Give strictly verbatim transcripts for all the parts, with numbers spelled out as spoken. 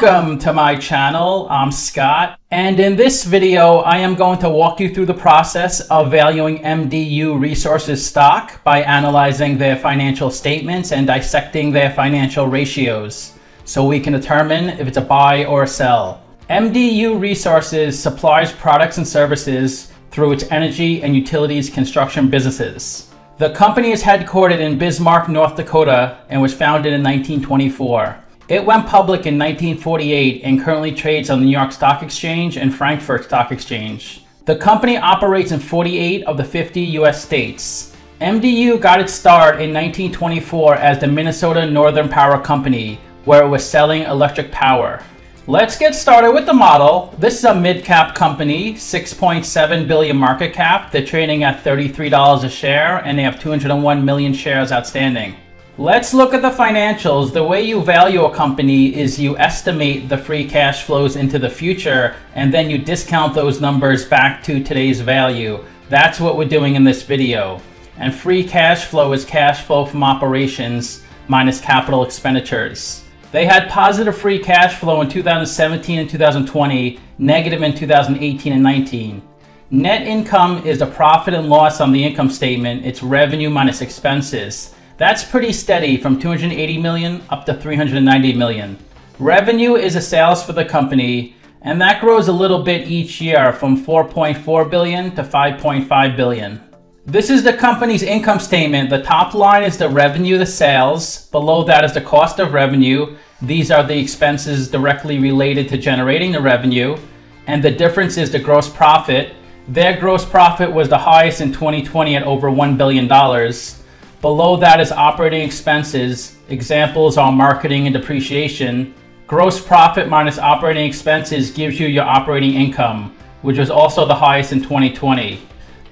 Welcome to my channel. I'm Scott, and in this video I am going to walk you through the process of valuing M D U Resources stock by analyzing their financial statements and dissecting their financial ratios so we can determine if it's a buy or a sell. M D U Resources supplies products and services through its energy and utilities construction businesses. The company is headquartered in Bismarck, North Dakota, and was founded in nineteen twenty-four. It went public in nineteen forty-eight and currently trades on the New York Stock Exchange and Frankfurt Stock Exchange. The company operates in forty-eight of the fifty U S states. M D U got its start in nineteen twenty-four as the Minnesota Northern Power Company, where it was selling electric power. Let's get started with the model. This is a mid-cap company, six point seven billion dollars market cap. They're trading at thirty-three dollars a share, and they have two hundred one million shares outstanding. Let's look at the financials. The way you value a company is you estimate the free cash flows into the future, and then you discount those numbers back to today's value. That's what we're doing in this video. And free cash flow is cash flow from operations minus capital expenditures. They had positive free cash flow in two thousand seventeen and two thousand twenty, negative in two thousand eighteen and nineteen. Net income is the profit and loss on the income statement. It's revenue minus expenses. That's pretty steady from two hundred eighty million up to three hundred ninety million. Revenue is the sales for the company, and that grows a little bit each year from four point four billion to five point five billion. This is the company's income statement. The top line is the revenue, the sales. Below that is the cost of revenue. These are the expenses directly related to generating the revenue, and the difference is the gross profit. Their gross profit was the highest in twenty twenty at over one billion dollars. Below that is operating expenses. Examples are marketing and depreciation. Gross profit minus operating expenses gives you your operating income, which was also the highest in twenty twenty.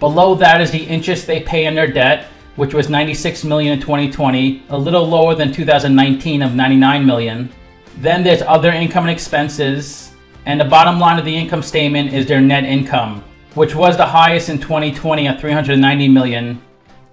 Below that is the interest they pay on their debt, which was ninety-six million dollars in twenty twenty, a little lower than two thousand nineteen of ninety-nine million dollars. Then there's other income and expenses. And the bottom line of the income statement is their net income, which was the highest in twenty twenty at three hundred ninety million dollars.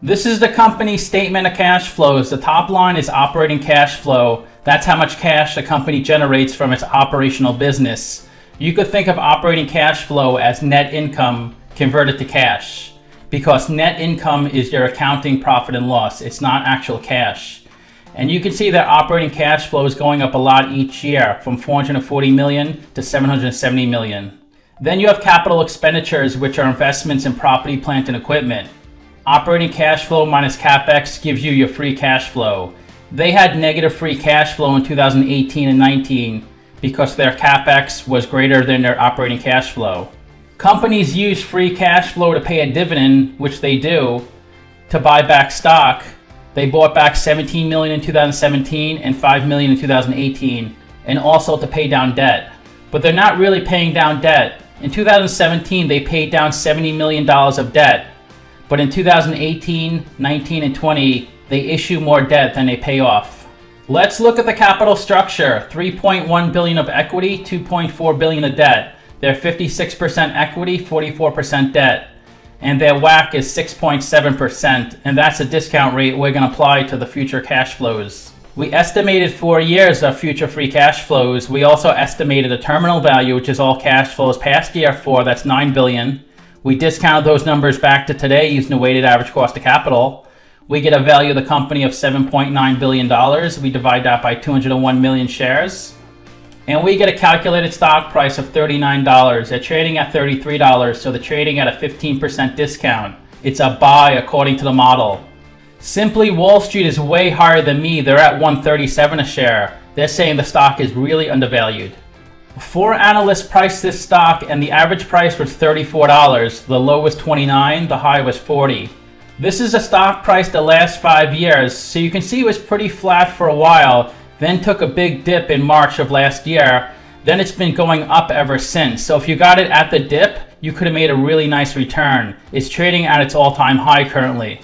This is the company's statement of cash flows. The top line is operating cash flow. That's how much cash the company generates from its operational business. You could think of operating cash flow as net income converted to cash, because net income is your accounting profit and loss. It's not actual cash. And you can see that operating cash flow is going up a lot each year, from four hundred forty million dollars to seven hundred seventy million dollars. Then you have capital expenditures, which are investments in property, plant, and equipment. Operating cash flow minus CapEx gives you your free cash flow. They had negative free cash flow in two thousand eighteen and nineteen because their CapEx was greater than their operating cash flow. Companies use free cash flow to pay a dividend, which they do, to buy back stock. They bought back seventeen million dollars in two thousand seventeen and five million dollars in two thousand eighteen, and also to pay down debt. But they're not really paying down debt. In two thousand seventeen, they paid down seventy million dollars of debt. But in two thousand eighteen, nineteen, and twenty, they issue more debt than they pay off. Let's look at the capital structure. three point one billion dollars of equity, two point four billion dollars of debt. They're fifty-six percent equity, forty-four percent debt. And their WACC is six point seven percent, and that's a discount rate we're gonna apply to the future cash flows. We estimated four years of future free cash flows. We also estimated a terminal value, which is all cash flows past year four, that's nine billion dollars. We discount those numbers back to today using the weighted average cost of capital. We get a value of the company of seven point nine billion dollars. We divide that by two hundred one million shares. And we get a calculated stock price of thirty-nine dollars. They're trading at thirty-three dollars, so they're trading at a fifteen percent discount. It's a buy according to the model. Simply, Wall Street is way higher than me. They're at one thirty-seven a share. They're saying the stock is really undervalued. Four analysts priced this stock, and the average price was thirty-four dollars. The low was twenty-nine dollars, the high was forty dollars. This is a stock price the last five years, so you can see it was pretty flat for a while, then took a big dip in March of last year. Then it's been going up ever since. So if you got it at the dip, you could have made a really nice return. It's trading at its all-time high currently.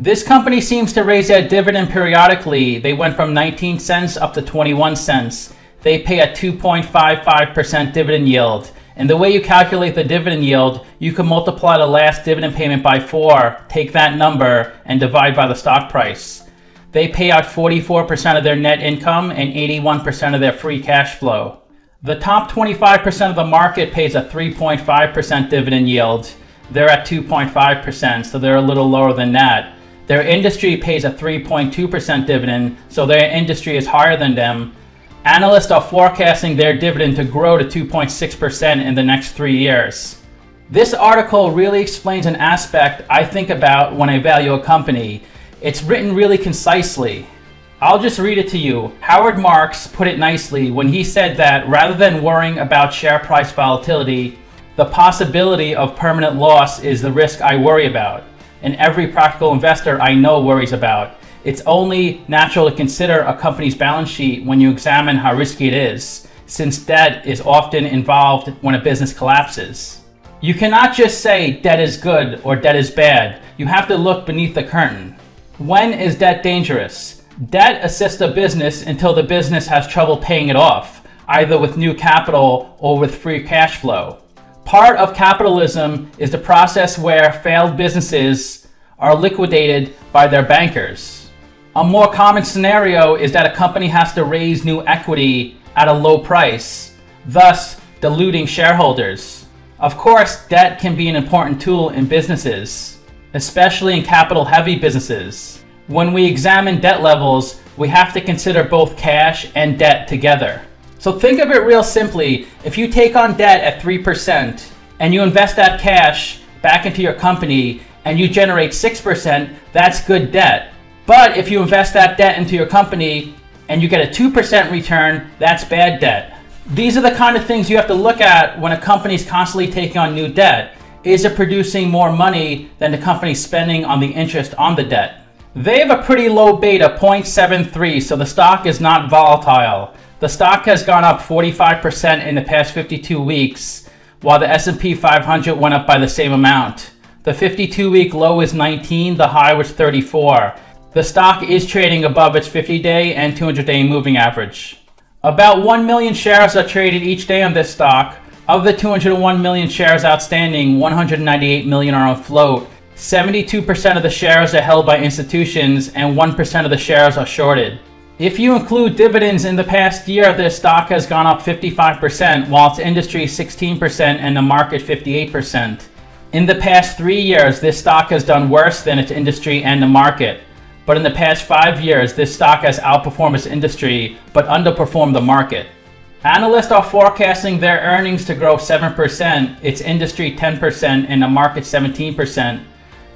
This company seems to raise their dividend periodically. They went from nineteen cents up to twenty-one cents. They pay a two point five five percent dividend yield. And the way you calculate the dividend yield, you can multiply the last dividend payment by four, take that number, and divide by the stock price. They pay out forty-four percent of their net income and eighty-one percent of their free cash flow. The top twenty-five percent of the market pays a three point five percent dividend yield. They're at two point five percent, so they're a little lower than that. Their industry pays a three point two percent dividend, so their industry is higher than them. Analysts are forecasting their dividend to grow to two point six percent in the next three years. This article really explains an aspect I think about when I value a company. It's written really concisely. I'll just read it to you. Howard Marks put it nicely when he said that rather than worrying about share price volatility, the possibility of permanent loss is the risk I worry about, and every practical investor I know worries about. It's only natural to consider a company's balance sheet when you examine how risky it is, since debt is often involved when a business collapses. You cannot just say debt is good or debt is bad. You have to look beneath the curtain. When is debt dangerous? Debt assists a business until the business has trouble paying it off, either with new capital or with free cash flow. Part of capitalism is the process where failed businesses are liquidated by their bankers. A more common scenario is that a company has to raise new equity at a low price, thus diluting shareholders. Of course, debt can be an important tool in businesses, especially in capital-heavy businesses. When we examine debt levels, we have to consider both cash and debt together. So think of it real simply. If you take on debt at three percent and you invest that cash back into your company and you generate six percent, that's good debt. But if you invest that debt into your company and you get a two percent return, that's bad debt. These are the kind of things you have to look at when a company is constantly taking on new debt. Is it producing more money than the company's spending on the interest on the debt? They have a pretty low beta, zero point seven three, so the stock is not volatile. The stock has gone up forty-five percent in the past fifty-two weeks, while the S and P five hundred went up by the same amount. The fifty-two week low is nineteen, the high was thirty-four. The stock is trading above its fifty day and two hundred day moving average. About one million shares are traded each day on this stock. Of the two hundred one million shares outstanding, one hundred ninety-eight million are on float. seventy-two percent of the shares are held by institutions and one percent of the shares are shorted. If you include dividends in the past year, their stock has gone up fifty-five percent, while its industry sixteen percent and the market fifty-eight percent. In the past three years, this stock has done worse than its industry and the market. But in the past five years, this stock has outperformed its industry, but underperformed the market. Analysts are forecasting their earnings to grow seven percent, its industry ten percent, and the market seventeen percent.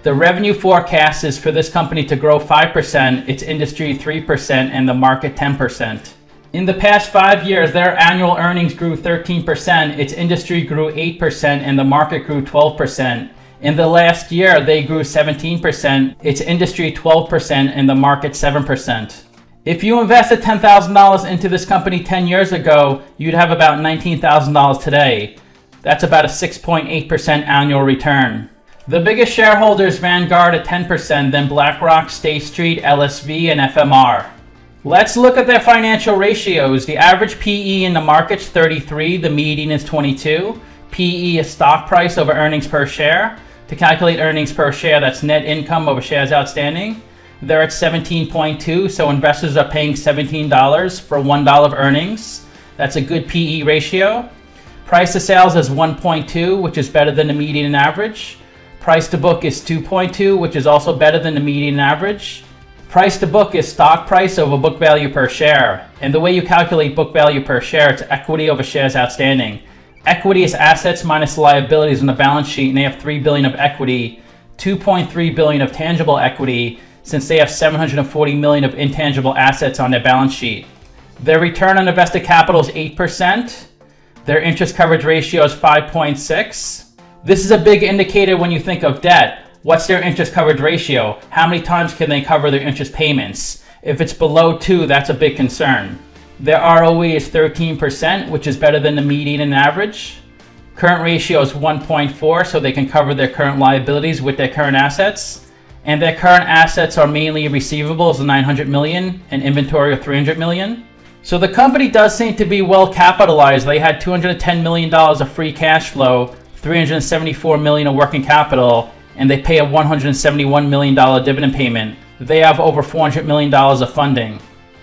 The revenue forecast is for this company to grow five percent, its industry three percent, and the market ten percent. In the past five years, their annual earnings grew thirteen percent, its industry grew eight percent, and the market grew twelve percent. In the last year, they grew seventeen percent, its industry twelve percent, and the market seven percent. If you invested ten thousand dollars into this company ten years ago, you'd have about nineteen thousand dollars today. That's about a six point eight percent annual return. The biggest shareholders, Vanguard at ten percent, then BlackRock, State Street, L S V, and F M R. Let's look at their financial ratios. The average P E in the market's thirty-three, the median is twenty-two. P E is stock price over earnings per share. To calculate earnings per share, that's net income over shares outstanding. They're at seventeen point two, so investors are paying seventeen dollars for one dollar of earnings. That's a good P E ratio. Price to sales is one point two, which is better than the median average. Price to book is two point two, which is also better than the median average. Price to book is stock price over book value per share. And the way you calculate book value per share, it's equity over shares outstanding. Equity is assets minus liabilities on the balance sheet, and they have three billion dollars of equity, two point three billion dollars of tangible equity, since they have seven hundred forty million dollars of intangible assets on their balance sheet. Their return on invested capital is eight percent. Their interest coverage ratio is five point six. This is a big indicator when you think of debt. What's their interest coverage ratio? How many times can they cover their interest payments? If it's below two, that's a big concern. Their R O E is thirteen percent, which is better than the median and average. Current ratio is one point four, so they can cover their current liabilities with their current assets. And their current assets are mainly receivables of nine hundred million dollars and inventory of three hundred million dollars. So the company does seem to be well capitalized. They had two hundred ten million dollars of free cash flow, three hundred seventy-four million dollars of working capital, and they pay a one hundred seventy-one million dollars dividend payment. They have over four hundred million dollars of funding.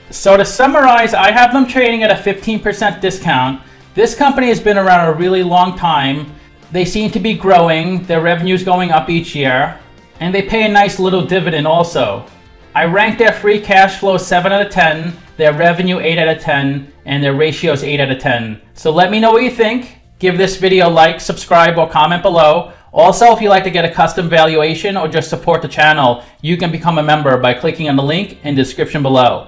So to summarize, I have them trading at a fifteen percent discount. This company has been around a really long time. They seem to be growing, their revenue's going up each year, and they pay a nice little dividend also. I ranked their free cash flow seven out of ten, their revenue eight out of ten, and their ratios eight out of ten. So let me know what you think. Give this video a like, subscribe, or comment below. Also, if you'd like to get a custom valuation or just support the channel, you can become a member by clicking on the link in the description below.